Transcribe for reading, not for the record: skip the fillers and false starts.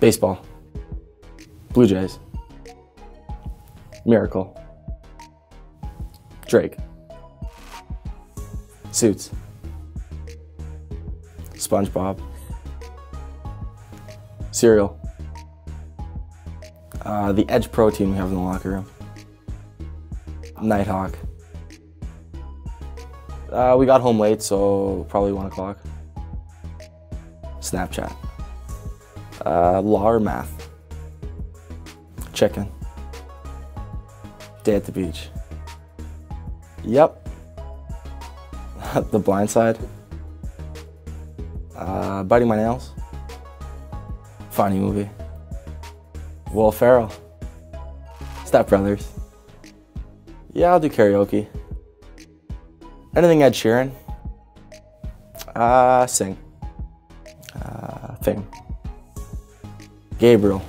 Baseball. Blue Jays. Miracle. Drake. Suits. SpongeBob. Cereal. The Edge Pro team we have in the locker room. Nighthawk. We got home late, so probably 1 o'clock. Snapchat. Law or math. Chicken. Day at the beach. Yep. The Blind Side. Biting my nails. Funny movie. Will Ferrell. Step Brothers. Yeah, I'll do karaoke. Anything Ed Sheeran. Sing. Fame. Gabriel.